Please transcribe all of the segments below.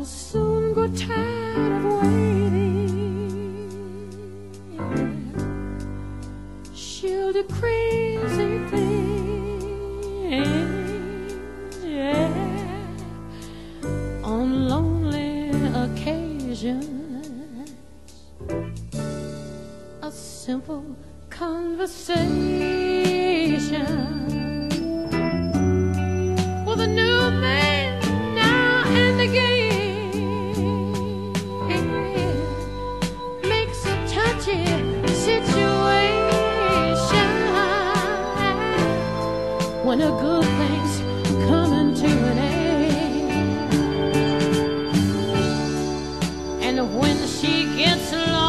will soon grow tired of waiting. Yeah. She'll do crazy things, yeah, on lonely occasions. A simple conversation with a new man now and again, it makes a touchy situation when a good thing's coming to an end. And when she gets along,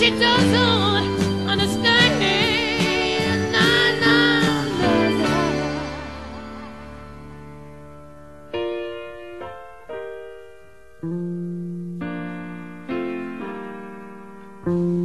she doesn't understand it. No, no, no, no.